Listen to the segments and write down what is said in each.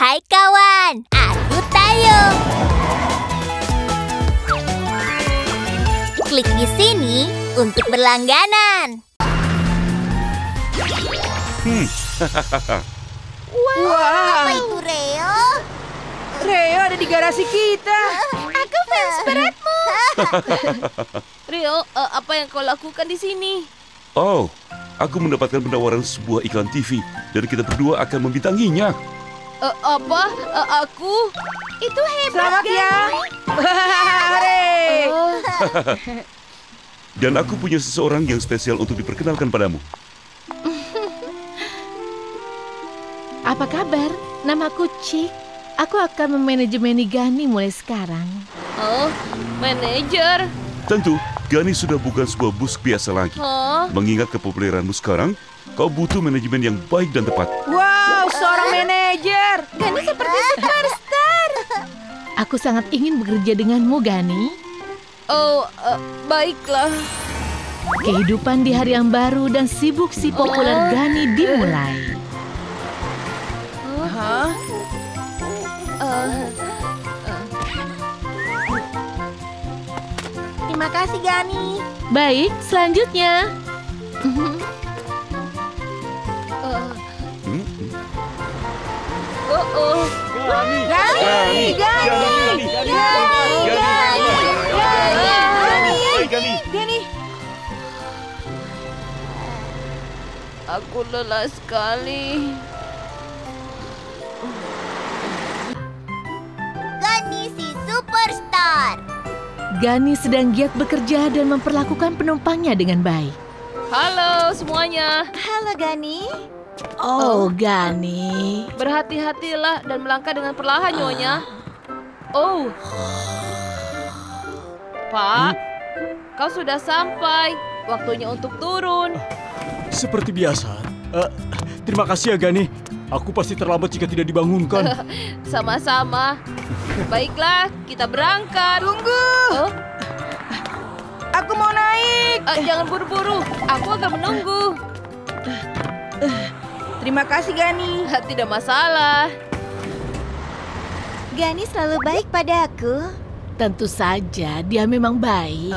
Hai kawan, aku Tayo. Klik di sini untuk berlangganan. Wow. Apa itu, Rio? Rio ada di garasi kita. Aku fans beratmu. Rio, apa yang kau lakukan di sini? Oh, aku mendapatkan penawaran sebuah iklan TV dan kita berdua akan membintanginya. Apa? Aku? Itu hebat, ya. Dan aku punya seseorang yang spesial untuk diperkenalkan padamu. Apa kabar? Namaku Cik. Aku akan memanajemeni Gani mulai sekarang. Oh, manajer? Tentu, Gani sudah bukan sebuah bus biasa lagi. Oh. Mengingat kepopuleranmu sekarang, kau butuh manajemen yang baik dan tepat. Wow, seorang manajer! Gani seperti star-star. Aku sangat ingin bekerja denganmu, Gani. Oh, baiklah. Kehidupan di hari yang baru dan sibuk si populer Gani dimulai. Terima kasih, Gani. Baik, selanjutnya. Gani. Aku lelah sekali. Gani sedang giat bekerja dan memperlakukan penumpangnya dengan baik. Halo semuanya. Halo Gani. Oh Gani. Berhati-hatilah dan melangkah dengan perlahan Nyonya. Oh. Pak, kau sudah sampai. Waktunya untuk turun. Seperti biasa. Terima kasih ya Gani. Aku pasti terlambat jika tidak dibangunkan. Sama-sama. Baiklah, kita berangkat. Tunggu. Oh? Aku mau naik. Jangan buru-buru. Aku akan menunggu. Terima kasih, Gani. Tidak masalah. Gani selalu baik padaku. Tentu saja, dia memang baik.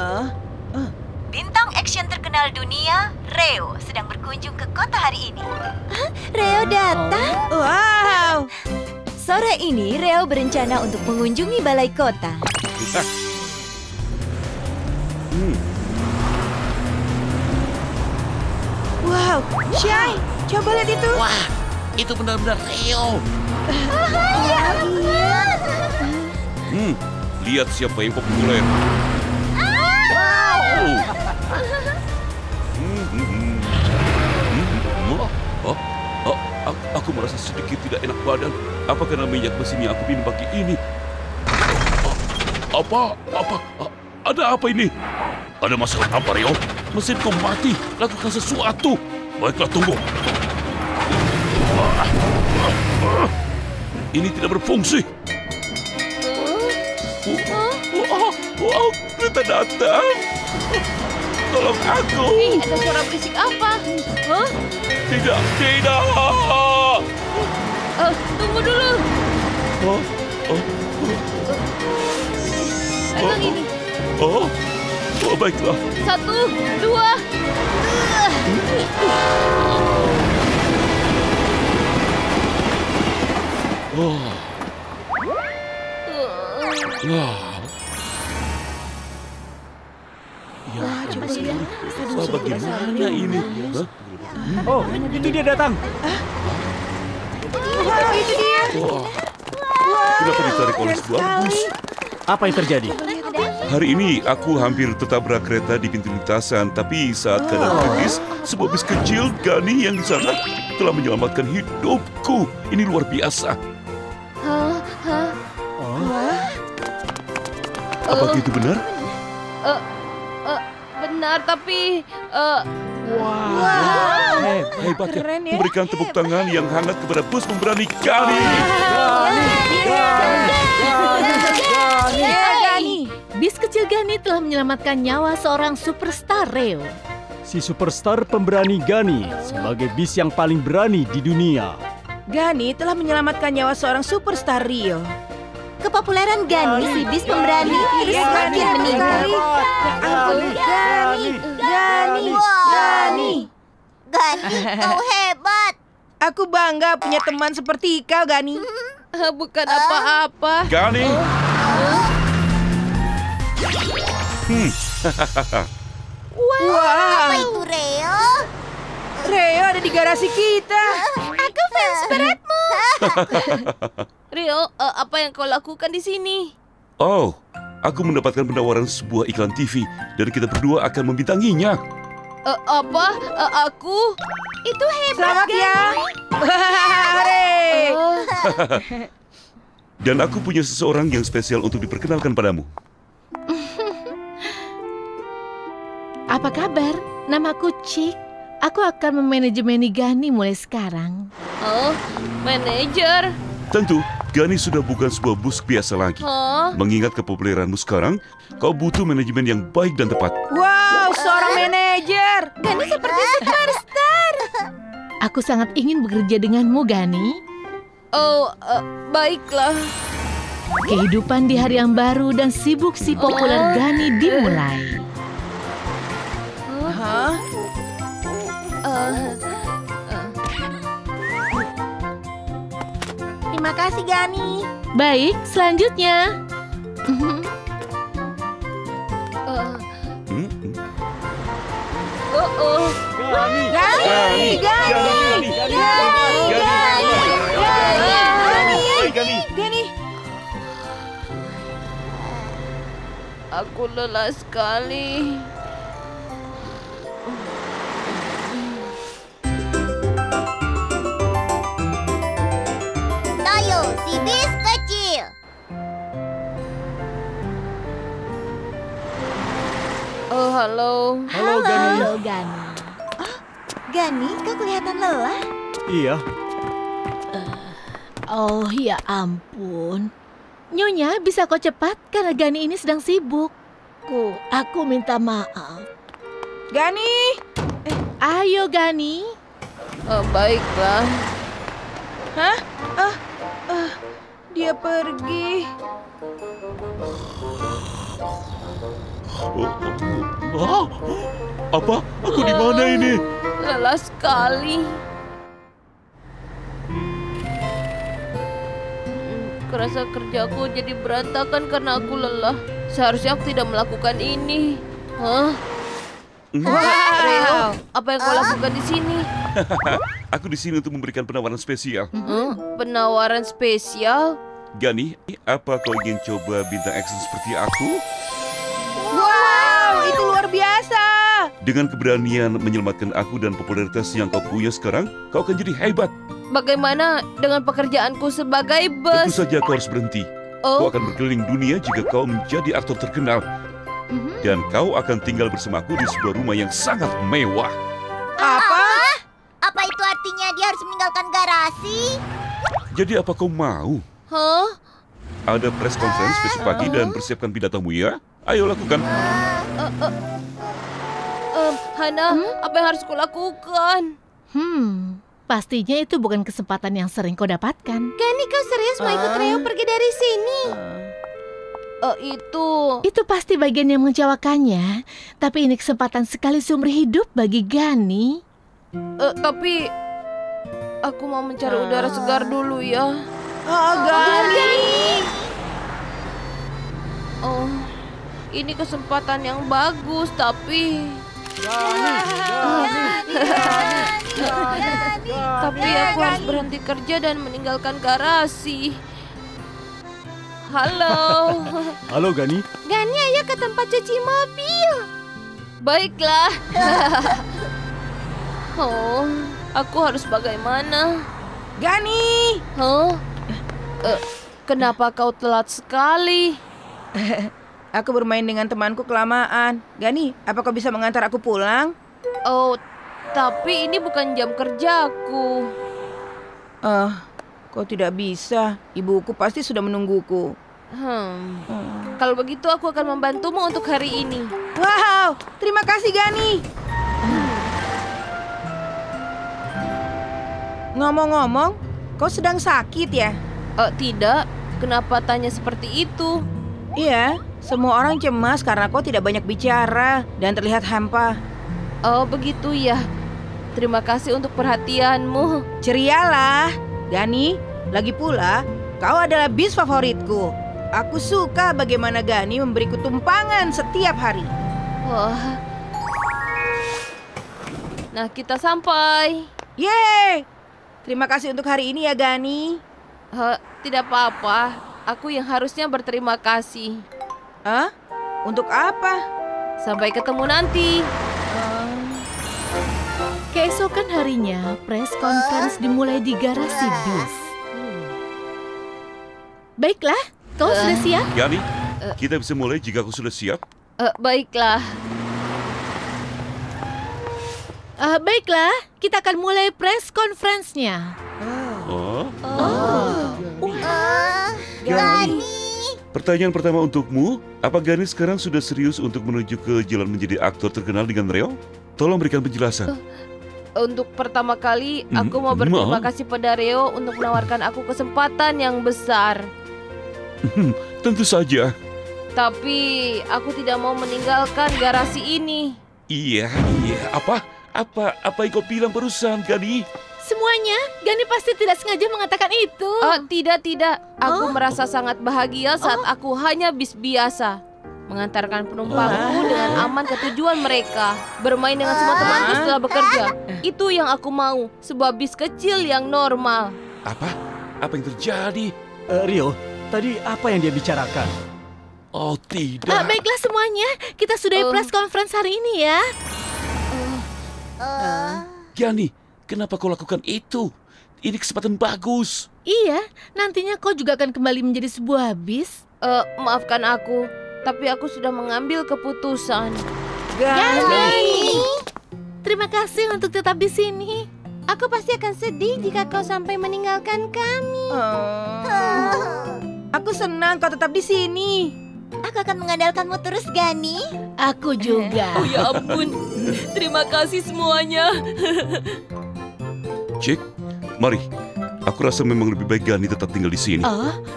Bintang action terkenal dunia, Rio, sedang berkunjung ke kota hari ini. Rio datang? Wow! Sore ini, Rio berencana untuk mengunjungi balai kota. Wow, Shay, coba lihat itu. Wah, itu benar-benar Rio. Ya ampun. Lihat siapa yang populer. Wow! Aku merasa sedikit tidak enak badan. Apa karena minyak mesin yang aku minum pagi ini? Ada apa ini? Ada masalah apa, Rio? Mesinku mati. Lakukan sesuatu. Baiklah, tunggu. Ini tidak berfungsi. Wow, kita datang. Tolong aku. Ada suara berisik apa? Tidak. Tunggu dulu. Pegang ini. Baiklah. 1, 2. Bagaimana ini? Oh, itu dia datang. Itu dia. Kenapa ditarik oleh sebuah bus? Apa yang terjadi? Hari ini aku hampir tertabrak kereta di pintu lintasan, tapi saat keadaan kritis, sebuah bis kecil Gani yang di sana telah menyelamatkan hidupku. Ini luar biasa. Apakah itu benar? Benar, tapi... Wow. Hebat ya. Memberikan tepuk tangan yang hangat kepada bus pemberani Gani. Gani. Bis kecil Gani telah menyelamatkan nyawa seorang superstar, Rio. Si superstar pemberani Gani sebagai bis yang paling berani di dunia. Gani telah menyelamatkan nyawa seorang superstar Rio. Kepopuleran Gani, si bis pemberani, terus makin meningkat. Ampun, Gani, kau hebat. Aku bangga punya teman seperti kau, Gani. Bukan apa-apa. Gani. Wah, apa itu, Rio? Rio ada di garasi kita. Aku fans beratmu. Rio, apa yang kau lakukan di sini? Oh, aku mendapatkan penawaran sebuah iklan TV dan kita berdua akan membintanginya. Apa? Aku? Itu hebat, ya. Dan aku punya seseorang yang spesial untuk diperkenalkan padamu. Apa kabar? Namaku Cik. Aku akan memanajemeni Gani mulai sekarang. Oh, manajer? Tentu, Gani sudah bukan sebuah bus biasa lagi. Mengingat kepopuleranmu sekarang, kau butuh manajemen yang baik dan tepat. Wow, seorang manajer! Gani seperti superstar. Aku sangat ingin bekerja denganmu, Gani. Oh, baiklah. Kehidupan di hari yang baru dan sibuk si populer Gani dimulai. Terima kasih, Gani. Baik, selanjutnya. Gani. Aku lelah sekali. Si bis kecil. Oh, halo. Halo, Gani. Oh, Gani, kau kelihatan lelah. Iya. Oh, ya ampun. Nyonya, bisa kau cepat? Karena Gani ini sedang sibuk. Aku minta maaf. Gani! Ayo, Gani. Oh, baiklah. Hah? Dia pergi. Apa? Aku di mana ini? Lelah sekali. Kerasa kerjaku jadi berantakan karena aku lelah. Seharusnya aku tidak melakukan ini. Rio, apa yang kau lakukan di sini? Aku di sini untuk memberikan penawaran spesial. Penawaran spesial? Gani, apa kau ingin coba bintang action seperti aku? Wow, itu luar biasa! Dengan keberanian menyelamatkan aku dan popularitas yang kau punya sekarang, kau akan jadi hebat. Bagaimana dengan pekerjaanku sebagai bus? Tentu saja kau harus berhenti. Kau akan berkeliling dunia jika kau menjadi aktor terkenal. Dan kau akan tinggal bersamaku di sebuah rumah yang sangat mewah. Apa itu artinya dia harus meninggalkan garasi? Jadi apa kau mau? Ada press conference besok pagi dan persiapkan pidatamu ya. Ayo lakukan. Hana, apa yang harus kulakukan? Pastinya itu bukan kesempatan yang sering kau dapatkan. Gani, kau serius mau ikut Rio pergi dari sini? Itu pasti bagian yang mengecewakannya. Tapi ini kesempatan sekali seumur hidup bagi Gani. Tapi aku mau mencari udara segar dulu ya. Gani. Ini kesempatan yang bagus tapi. Tapi aku harus berhenti kerja dan meninggalkan garasi. Halo. Halo, Gani. Gani, ayo ke tempat cuci mobil. Baiklah. Oh, aku harus bagaimana? Gani! Kenapa kau telat sekali? Aku bermain dengan temanku kelamaan. Gani, apa kau bisa mengantar aku pulang? Oh, tapi ini bukan jam kerjaku. Kau tidak bisa. Ibuku pasti sudah menungguku. Kalau begitu aku akan membantumu untuk hari ini. Wow, terima kasih, Gani. Ngomong-ngomong, Kau sedang sakit ya? Tidak, kenapa tanya seperti itu? Iya, semua orang cemas karena kau tidak banyak bicara dan terlihat hampa. Oh begitu ya, terima kasih untuk perhatianmu. Cerialah, Gani, lagi pula kau adalah bis favoritku. Aku suka bagaimana Gani memberiku tumpangan setiap hari. Wah. Nah, kita sampai. Yeay! Terima kasih untuk hari ini ya, Gani. Tidak apa-apa. Aku yang harusnya berterima kasih. Hah? Untuk apa? Sampai ketemu nanti. Keesokan harinya, press conference dimulai di garasi bis. Baiklah, kau sudah siap? Gani, kita bisa mulai jika aku sudah siap. Baiklah. Baiklah, kita akan mulai press conference-nya. Gani. Pertanyaan pertama untukmu, apa Gani sekarang sudah serius untuk menuju ke jalan menjadi aktor terkenal dengan Rio? Tolong berikan penjelasan. Untuk pertama kali, aku mau berterima kasih pada Rio untuk menawarkan aku kesempatan yang besar. Tentu saja. Tapi aku tidak mau meninggalkan garasi ini. Iya, apa yang kau bilang barusan, Gani? Semuanya, Gani pasti tidak sengaja mengatakan itu. Tidak. Aku merasa sangat bahagia saat aku hanya bis biasa. Mengantarkan penumpangku dengan aman ke tujuan mereka. Bermain dengan semua temanku setelah bekerja. Itu yang aku mau, sebuah bis kecil yang normal. Apa? Apa yang terjadi? Rio, tadi apa yang dia bicarakan? Oh tidak. Baiklah semuanya, kita sudahi press conference hari ini ya. Gani, kenapa kau lakukan itu? Ini kesempatan bagus. Iya, nantinya kau juga akan kembali menjadi sebuah bis. Maafkan aku, tapi aku sudah mengambil keputusan. Gani, terima kasih untuk tetap di sini. Aku pasti akan sedih jika kau sampai meninggalkan kami. Aku senang kau tetap di sini. Aku akan mengandalkanmu terus, Gani. Aku juga. Oh ya ampun. Terima kasih semuanya. Cik, mari. Aku rasa memang lebih baik Gani tetap tinggal di sini.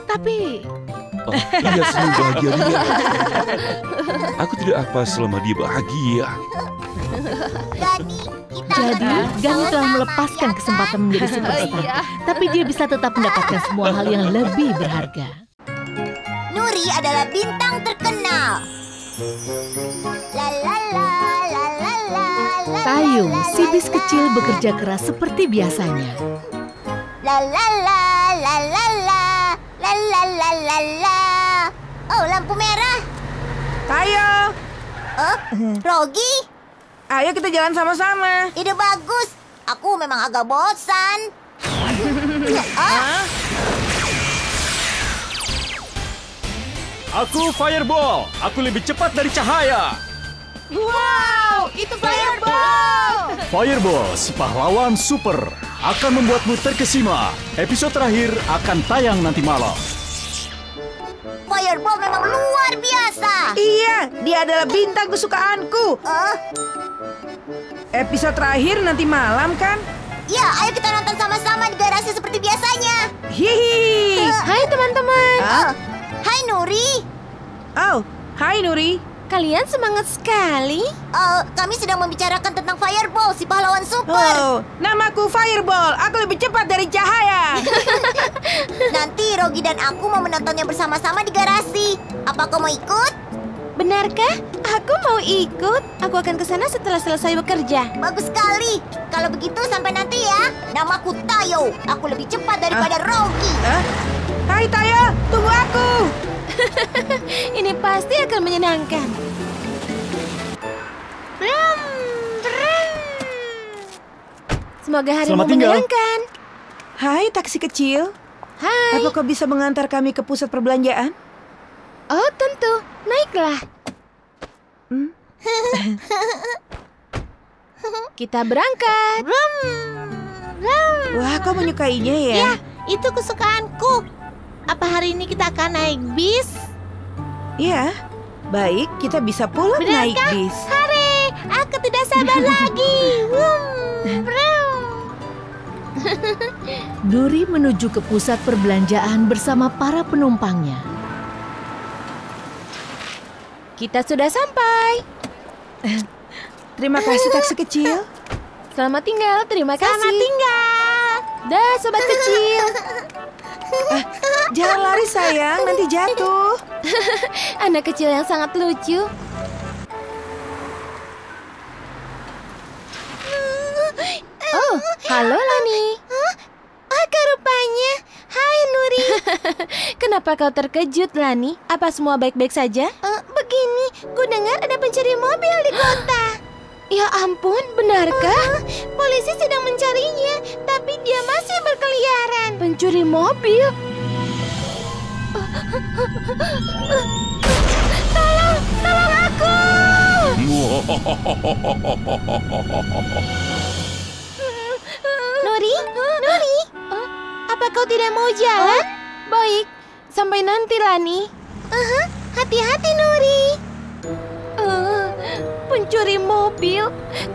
Tapi... dia senang bahagia. Aku tidak apa selama dia bahagia. Gani, Gani telah melepaskan kesempatan menjadi superstar. Tapi dia bisa tetap mendapatkan semua hal yang lebih berharga. Nuri adalah bintang terkenal. Tayo, si bis kecil bekerja keras seperti biasanya. Oh, lampu merah. Tayo. Rogi. Ayo kita jalan sama-sama. Ide bagus. Aku memang agak bosan. Aku Fireball. Aku lebih cepat dari cahaya. Wow, itu Fireball. Fireball, si pahlawan super, akan membuatmu terkesima. Episode terakhir akan tayang nanti malam. Fireball memang luar biasa. Iya, dia adalah bintang kesukaanku. Episode terakhir nanti malam kan? Ya, ayo kita nonton sama-sama di garasi seperti biasanya. Hihi. Hai teman-teman. Hai Nuri. Oh, hai Nuri. Kalian semangat sekali. Kami sedang membicarakan tentang Fireball, si pahlawan super. Namaku Fireball. Aku lebih cepat dari cahaya. Nanti Rogi dan aku mau menontonnya bersama-sama di garasi. Apa kau mau ikut? Benarkah? Aku mau ikut. Aku akan ke sana setelah selesai bekerja. Bagus sekali. Kalau begitu sampai nanti ya. Namaku Tayo. Aku lebih cepat daripada Rogi. Hai Tayo, tunggu aku. Ini pasti akan menyenangkan. Semoga harimu menyenangkan. Hai taksi kecil. Hai. Apa kau bisa mengantar kami ke pusat perbelanjaan? Oh tentu, naiklah. Kita berangkat. Wah, kau menyukainya ya? Ya, itu kesukaanku. Apa hari ini kita akan naik bis? Ya, baik, kita bisa pulang naik bis. Hore, aku tidak sabar lagi. Nuri menuju ke pusat perbelanjaan bersama para penumpangnya. Kita sudah sampai. Terima kasih taksi kecil. Selamat tinggal, terima kasih. Selamat tinggal. Dah, sobat kecil. Jangan lari sayang, nanti jatuh. Anak kecil yang sangat lucu. Oh, halo Lani. Rupanya. Hai Nuri. Kenapa kau terkejut Lani? Apa semua baik-baik saja? Begini, ku dengar ada pencuri mobil di kota. Ya ampun, benarkah? Polisi sedang mencarinya, tapi dia masih berkeliaran. Pencuri mobil? Tolong, tolong aku! Nuri, Nuri, apa kau tidak mau jalan? Baik, sampai nanti Lani. Hati-hati Nuri. Pencuri mobil,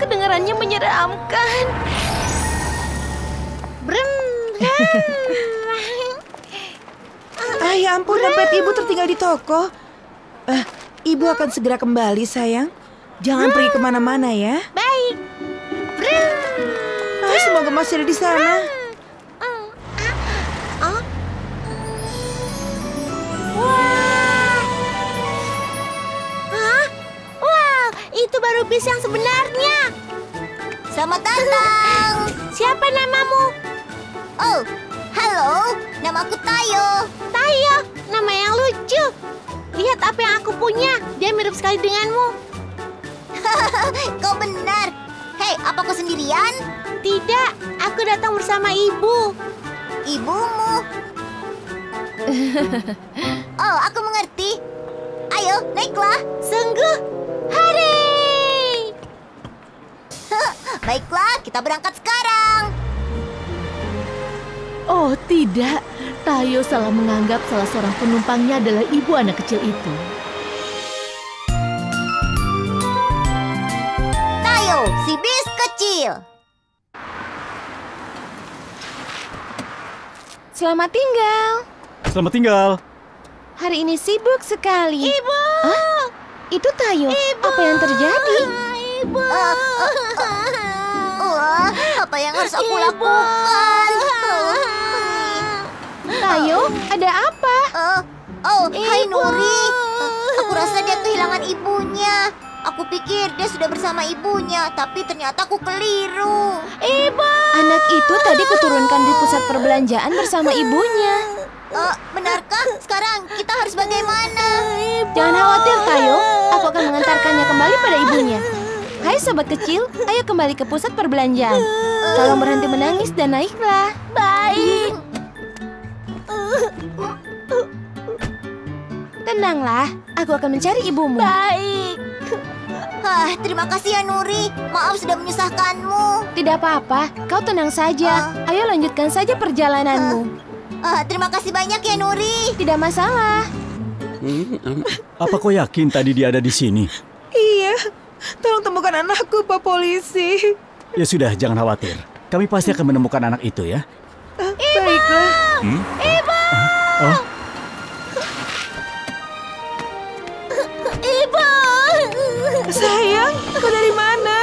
kedengarannya menyeramkan. Ya ampun, dompet ibu tertinggal di toko. Ibu akan segera kembali sayang. Jangan pergi kemana-mana ya. Baik. Semoga masih ada di sana. Wow, itu baru bis yang sebenarnya. Selamat datang. Siapa namamu? Oh, halo. Namaku Tayo. Tayo, nama yang lucu. Lihat apa yang aku punya. Dia mirip sekali denganmu. Kau benar. Hei, apa kau sendirian? Tidak, aku datang bersama ibu. Ibumu? Oh, aku mengerti. Ayo, naiklah. Sungguh, hore! Baiklah, kita berangkat sekarang. Oh, tidak. Tayo salah menganggap salah seorang penumpangnya adalah ibu anak kecil itu. Tayo, si bis kecil. Selamat tinggal. Selamat tinggal. Hari ini sibuk sekali. Ibu. Hah? Itu Tayo. Ibu. Apa yang terjadi? Ibu. Apa yang harus aku lakukan? Tayo, ada apa? Hai Nuri. Aku rasa dia kehilangan ibunya. Aku pikir dia sudah bersama ibunya, tapi ternyata aku keliru. Ibu! Anak itu tadi kuturunkan di pusat perbelanjaan bersama ibunya. Benarkah? Sekarang kita harus bagaimana? Ibu. Jangan khawatir, Tayo. Aku akan mengantarkannya kembali pada ibunya. Hai sobat kecil, ayo kembali ke pusat perbelanjaan. Tolong berhenti menangis dan naiklah. Baik. Tenanglah, aku akan mencari ibumu. Baik. Terima kasih ya Nuri. Maaf sudah menyusahkanmu. Tidak apa-apa, kau tenang saja. Ayo lanjutkan saja perjalananmu. Terima kasih banyak ya Nuri. Tidak masalah. Apa kau yakin tadi dia ada di sini? Iya, tolong temukan anakku Pak Polisi. Ya sudah, jangan khawatir. Kami pasti akan menemukan anak itu ya. Ibu! Baiklah. Ibu! Sayang, kau dari mana?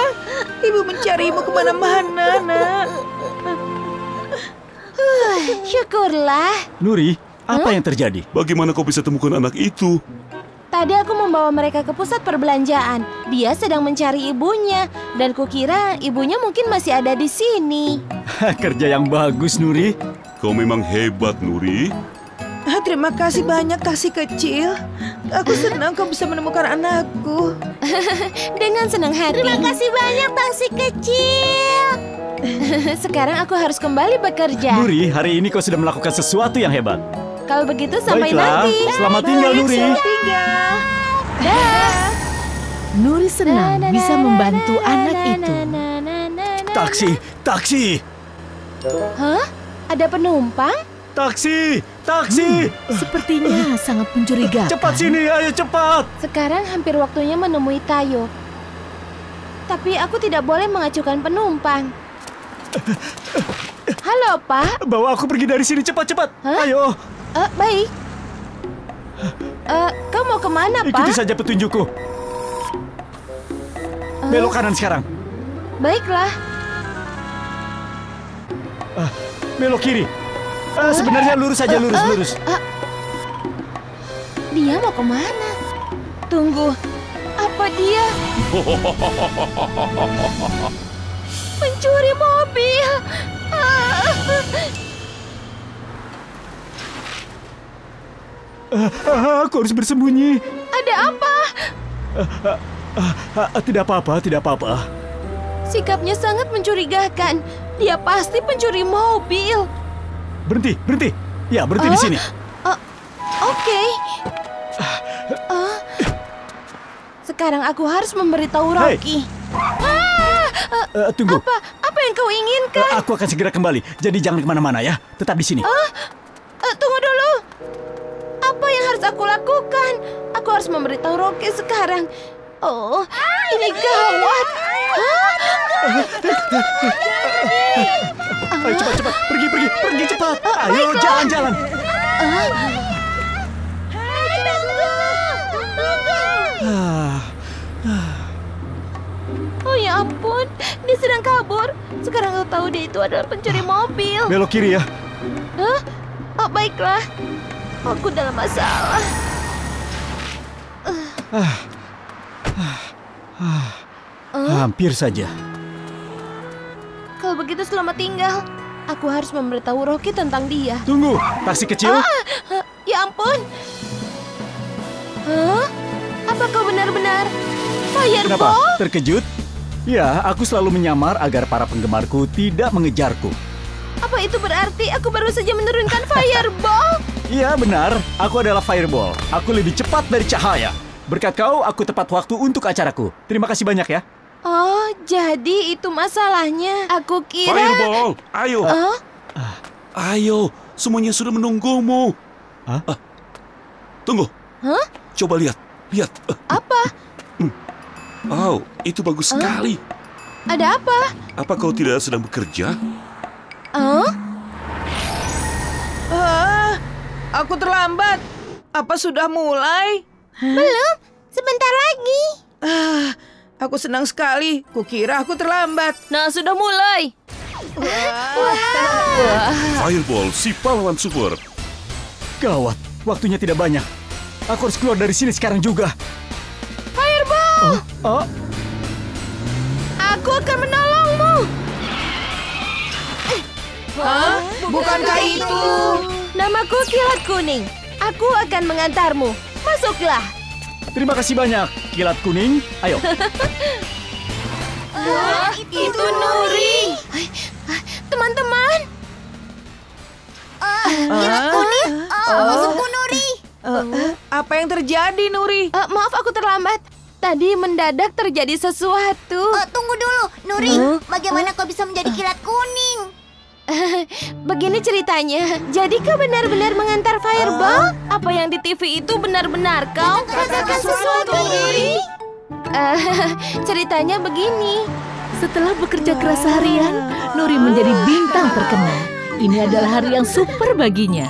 Ibu mencarimu kemana-mana, nak. Syukurlah. Nuri, apa yang terjadi? Bagaimana kau bisa temukan anak itu? Tadi aku membawa mereka ke pusat perbelanjaan. Dia sedang mencari ibunya. Dan kukira ibunya mungkin masih ada di sini. Kerja yang bagus, Nuri. Kau memang hebat, Nuri. Terima kasih banyak, taksi kecil. Aku senang kau bisa menemukan anakku. Dengan senang hati. Terima kasih banyak, taksi kecil. Sekarang aku harus kembali bekerja. Nuri, hari ini kau sudah melakukan sesuatu yang hebat. Kalau begitu, sampai nanti. Selamat tinggal, Nuri. Selamat tinggal. Dah. Nuri senang bisa membantu anak itu. Taksi, taksi. Hah? Ada penumpang? Taksi! Taksi! Sepertinya sangat mencurigakan. Cepat sini, ayo cepat! Sekarang hampir waktunya menemui Tayo. Tapi aku tidak boleh mengacukan penumpang. Halo, Pak. Bawa aku pergi dari sini cepat-cepat. Ayo. Baik. Kau mau kemana, Pak? Ikuti saja petunjukku. Belok kanan sekarang. Baiklah. Belok kiri. Sebenarnya lurus saja, lurus. Dia mau kemana? Tunggu. Apa dia? Mencuri mobil. Aku harus bersembunyi. Ada apa? Tidak apa-apa. Sikapnya sangat mencurigakan. Dia pasti pencuri mobil. Berhenti. Ya, berhenti di sini. Oke. Sekarang aku harus memberitahu Rocky. Tunggu. Apa yang kau inginkan? Aku akan segera kembali. Jadi jangan kemana-mana ya. Tetap di sini. Tunggu dulu. Apa yang harus aku lakukan? Aku harus memberitahu Rocky sekarang. Oh, ini gawat. Ayo cepat. Pergi cepat. Ayo jalan-jalan. Oh ya ampun, dia sedang kabur. Sekarang aku tahu dia itu adalah pencuri mobil. Belok kiri ya. Baiklah. Aku dalam masalah. Hampir saja. Kalau begitu selamat tinggal. Aku harus memberitahu Rocky tentang dia. Tunggu, taksi kecil. Ya ampun. Apa kau benar-benar Fireball? Kenapa? Terkejut? Ya, aku selalu menyamar agar para penggemarku tidak mengejarku. Apa itu berarti aku baru saja menurunkan Fireball? Iya, benar. Aku adalah Fireball. Aku lebih cepat dari cahaya. Berkat kau, aku tepat waktu untuk acaraku. Terima kasih banyak ya. Oh, jadi itu masalahnya. Aku kira... Fireball, ayo. Ayo, semuanya sudah menunggumu. Tunggu. Coba lihat. Apa? Oh, itu bagus sekali. Ada apa? Apa kau tidak sedang bekerja? Aku terlambat. Apa sudah mulai? Belum, sebentar lagi. Aku senang sekali. Kukira aku terlambat. Nah, sudah mulai. Fireball, si pahlawan super. Gawat, waktunya tidak banyak. Aku harus keluar dari sini sekarang juga. Fireball! Aku akan menolongmu. Bukankah itu? Namaku Kilat Kuning. Aku akan mengantarmu. Masuklah. Terima kasih banyak, Kilat Kuning. Ayo. Itu Nuri. Teman-teman. Kilat Kuning, musuhku Nuri. Apa yang terjadi, Nuri? Maaf aku terlambat. Tadi mendadak terjadi sesuatu. Tunggu dulu, Nuri. Bagaimana kau bisa menjadi kilat kuning? Begini ceritanya. Jadi kau benar-benar mengantar Fireball? Apa yang di TV itu benar-benar kau rasakan sesuatu, Nuri? Ceritanya begini. Setelah bekerja keras harian, Nuri menjadi bintang terkenal. Ini adalah hari yang super baginya.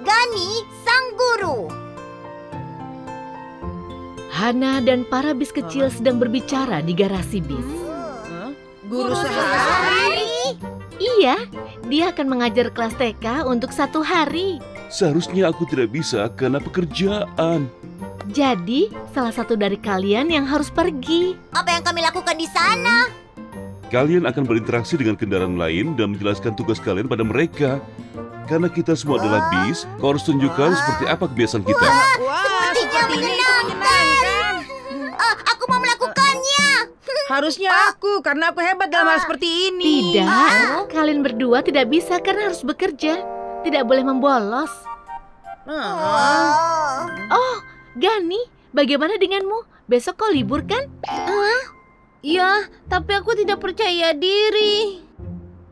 Gani, sang guru. Hana dan para bis kecil sedang berbicara di garasi bis. Guru sehari? Iya, dia akan mengajar kelas TK untuk 1 hari. Seharusnya aku tidak bisa karena pekerjaan. Jadi, salah satu dari kalian yang harus pergi. Apa yang kami lakukan di sana? Kalian akan berinteraksi dengan kendaraan lain dan menjelaskan tugas kalian pada mereka. Karena kita semua adalah bis, kau harus tunjukkan seperti apa kebiasaan kita. Sepertinya menyenangkan. Aku mau melakukannya. Harusnya aku, karena aku hebat dalam hal seperti ini. Tidak, kalian berdua tidak bisa karena harus bekerja. Tidak boleh membolos. Gani, bagaimana denganmu? Besok kau libur kan? Ya, tapi aku tidak percaya diri.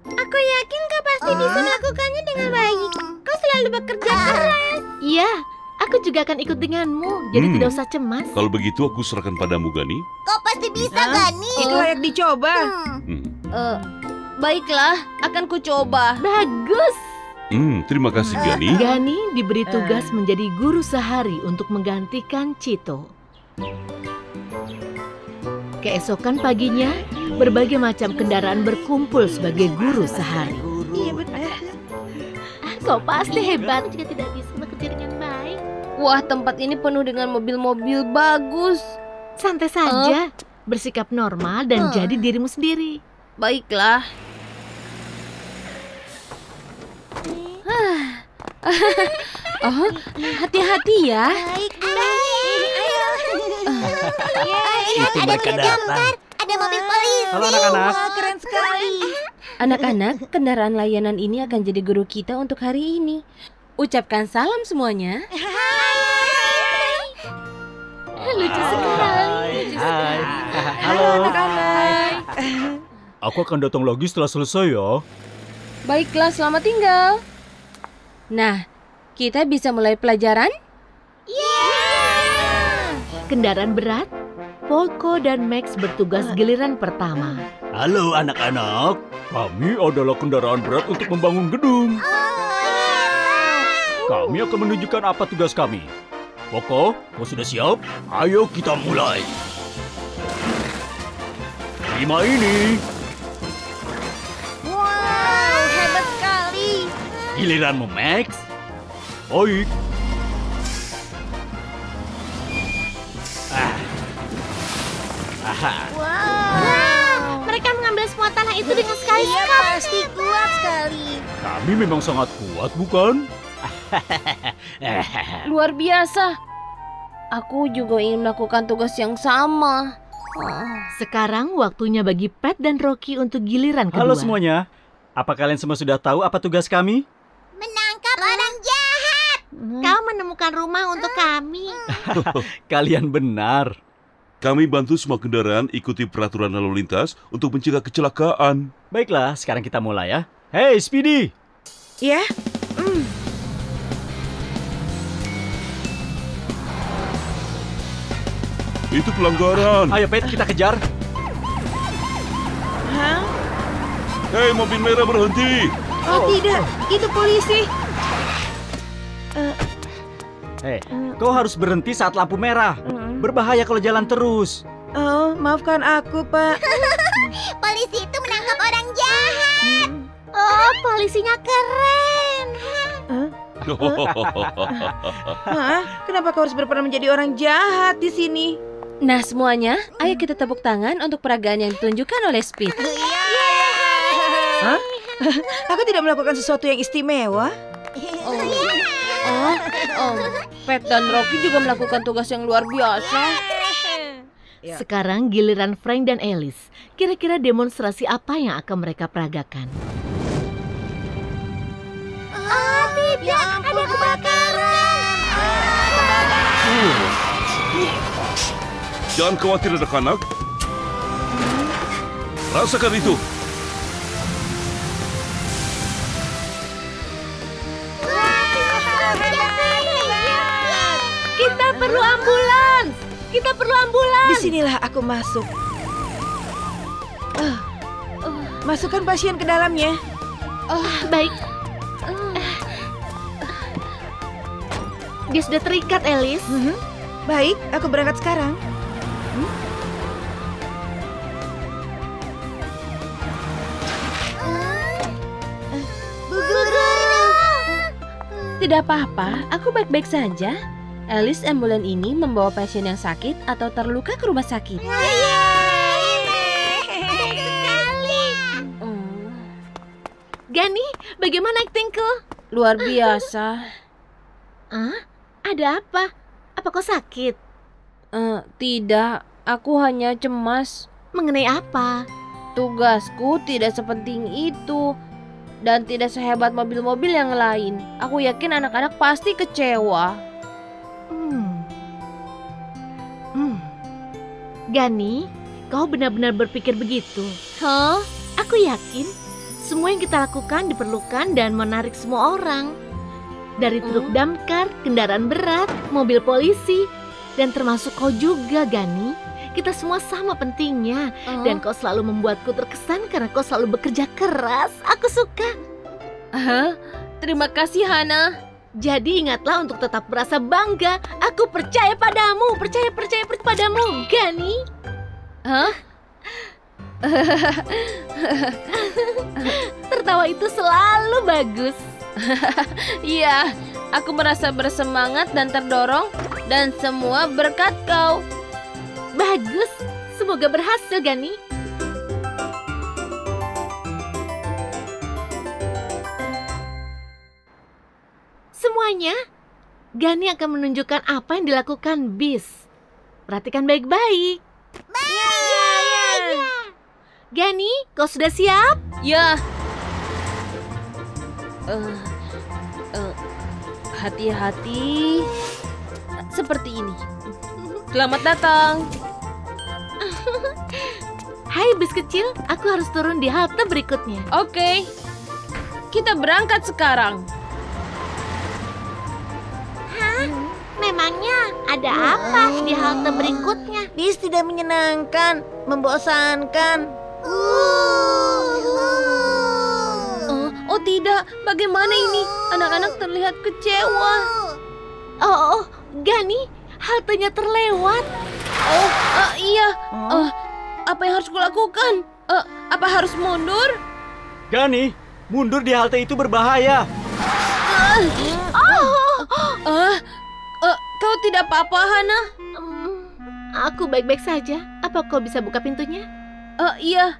Aku yakin kau pasti bisa melakukannya dengan baik. Kau selalu bekerja keras. Iya, aku juga akan ikut denganmu. Jadi tidak usah cemas. Kalau begitu aku serahkan padamu, Gani. Kau pasti bisa, Gani. Itu layak dicoba. Baiklah, akan kucoba. Bagus. Terima kasih, Gani. Gani diberi tugas menjadi guru sehari untuk menggantikan Cito. Keesokan paginya, berbagai macam kendaraan berkumpul sebagai guru sehari. Iya, benar. Kau pasti hebat. Aku juga tidak bisa bekerja dengan baik. Wah, tempat ini penuh dengan mobil-mobil bagus. Santai saja, bersikap normal dan jadi dirimu sendiri. Baiklah. Oh, hati-hati ya. Baik, ayo. Lihat, ada mobil damkar, ada mobil polisi. Halo anak-anak. Keren sekali. Anak-anak, kendaraan layanan ini akan jadi guru kita untuk hari ini. Ucapkan salam semuanya. Hai. Lucu sekali. Halo anak-anak. Aku akan datang lagi setelah selesai ya. Baiklah, selamat tinggal. Nah, kita bisa mulai pelajaran? Kendaraan berat, Poko dan Max bertugas giliran pertama. Halo anak-anak, kami adalah kendaraan berat untuk membangun gedung. Kami akan menunjukkan apa tugas kami. Poko, kau sudah siap? Ayo kita mulai. 5 ini. Wow, hebat sekali. Giliranmu, Max. Baik. Wow, mereka mengambil semua tanah itu dengan sekali-sekali. Iya, pasti kuat sekali. Kami memang sangat kuat, bukan? Luar biasa. Aku juga ingin melakukan tugas yang sama. Sekarang waktunya bagi Pat dan Rocky untuk giliran kedua. Halo semuanya, apa kalian semua sudah tahu apa tugas kami? Menangkap orang jahat. Kau menemukan rumah untuk kami. Kalian benar. Kami bantu semua kendaraan ikuti peraturan lalu lintas untuk mencegah kecelakaan. Baiklah, sekarang kita mulai ya. Hey Speedy. Ya? Itu pelanggaran. Ayo Pat, kita kejar. Hei, mobil merah berhenti. Oh tidak, itu polisi. Hei, kau harus berhenti saat lampu merah. Berbahaya kalau jalan terus. Oh, maafkan aku Pak. Polisi itu menangkap orang jahat. Oh, polisinya keren. Kenapa kau harus berperan menjadi orang jahat di sini? Nah semuanya, ayo kita tepuk tangan untuk peragaan yang ditunjukkan oleh Speedy. Aku tidak melakukan sesuatu yang istimewa. Pat dan Rocky juga melakukan tugas yang luar biasa. Sekarang giliran Frank dan Alice. Kira-kira demonstrasi apa yang akan mereka peragakan? Oh tidak, ada kebakaran. Jangan khawatir anak-anak. Rasakan itu. Kita perlu ambulans. Kita perlu ambulans. Disinilah aku masuk. Masukkan pasien ke dalamnya. Baik. Dia sudah terikat, Alice. Baik, aku berangkat sekarang. Tidak apa-apa, aku baik-baik saja. Alice, ambulan ini membawa pasien yang sakit atau terluka ke rumah sakit. Gani, bagaimana aktingku? Luar biasa. Ada apa? Apa kau sakit? Tidak, aku hanya cemas. Mengenai apa? Tugasku tidak sepenting itu. Dan tidak sehebat mobil-mobil yang lain. Aku yakin anak-anak pasti kecewa. Gani, kau benar-benar berpikir begitu? Aku yakin semua yang kita lakukan diperlukan dan menarik semua orang. Dari truk damkar, kendaraan berat, mobil polisi, dan termasuk kau juga Gani. Kita semua sama pentingnya. Dan kau selalu membuatku terkesan karena kau selalu bekerja keras. Aku suka. Terima kasih, Hana. Jadi ingatlah untuk tetap merasa bangga. Aku percaya padamu, percaya padamu, Gani. Tertawa itu selalu bagus. Iya, aku merasa bersemangat dan terdorong, dan semua berkat kau. Bagus, semoga berhasil, Gani. Semuanya, Gani akan menunjukkan apa yang dilakukan bis. Perhatikan baik-baik. Gani, kau sudah siap? Ya. Hati-hati. Seperti ini. Selamat datang. Hai bis kecil, aku harus turun di halte berikutnya. Oke. Kita berangkat sekarang. Memangnya ada apa di halte berikutnya? Bis tidak menyenangkan, membosankan. Oh tidak, bagaimana ini? Anak-anak terlihat kecewa. Gani, haltenya terlewat. Iya. Apa yang harus kulakukan? Apa harus mundur? Gani, mundur di halte itu berbahaya. Kau tidak apa-apa, Hana? Aku baik-baik saja. Apa kau bisa buka pintunya? Iya.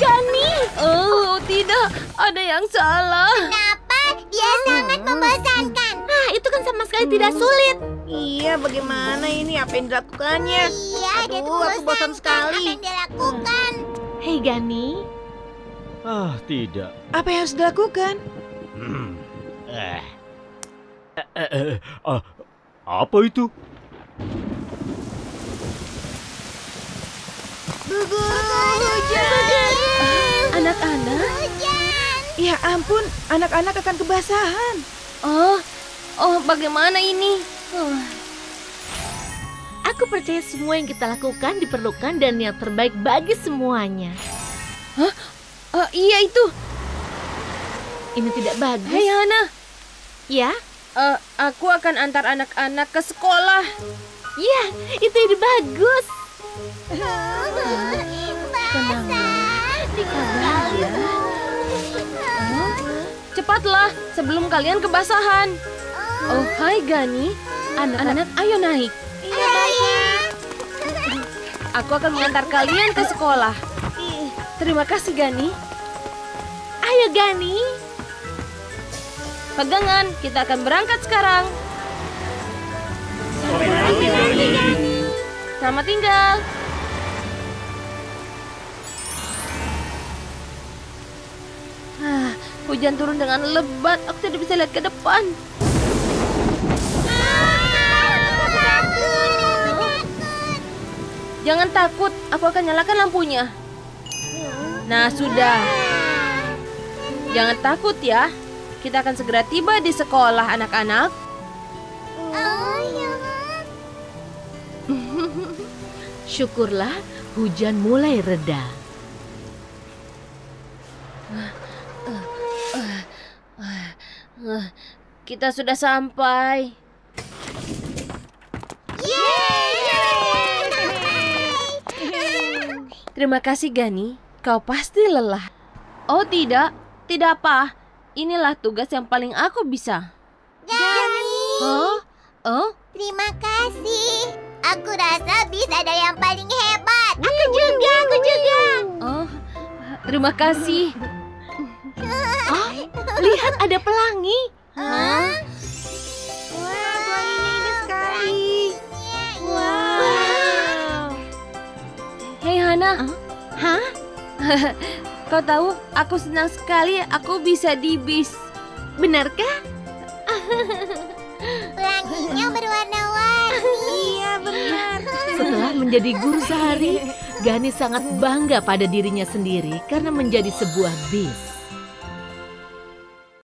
Gani! Oh, tidak. Ada yang salah. Kenapa? Dia sangat membosankan. Itu kan sama sekali tidak sulit. Iya, bagaimana ini? Apa yang dilakukannya? Iya, aku bosan sekali. Apa yang dilakukan? Hei, Gani. Tidak. Apa yang harus dilakukan? Apa itu? Hujan! Anak-anak? Ya ampun, anak-anak akan kebasahan. Bagaimana ini? Aku percaya semua yang kita lakukan diperlukan dan yang terbaik bagi semuanya. Iya itu. Ini tidak bagus. Hai, Hana. Ya? Aku akan antar anak-anak ke sekolah. Ya, itu ide bagus. Cepatlah sebelum kalian kebasahan. Hai Gani, anak-anak ayo naik. Iya, baik. Aku akan mengantar kalian ke sekolah. Terima kasih Gani. Ayo Gani. Pegangan, kita akan berangkat sekarang. Selamat tinggal. Hujan turun dengan lebat. Aku tidak bisa lihat ke depan. Jangan takut, aku akan nyalakan lampunya. Nah, sudah. Jangan takut ya. Kita akan segera tiba di sekolah, anak-anak. Syukurlah, hujan mulai reda. Kita sudah sampai. Terima kasih, Gani. Kau pasti lelah. Oh, tidak. Tidak apa. Inilah tugas yang paling aku bisa. Gani. Terima kasih. Aku rasa bisa ada yang paling hebat. Aku juga. Terima kasih. Lihat ada pelangi. Wah, pelanginya indah sekali. Wow. Hei Hana. Kau tahu, aku senang sekali aku bisa di bis. Benarkah? Pelanginya berwarna-warni. Iya, benar. Setelah menjadi guru sehari, Gani sangat bangga pada dirinya sendiri karena menjadi sebuah bis.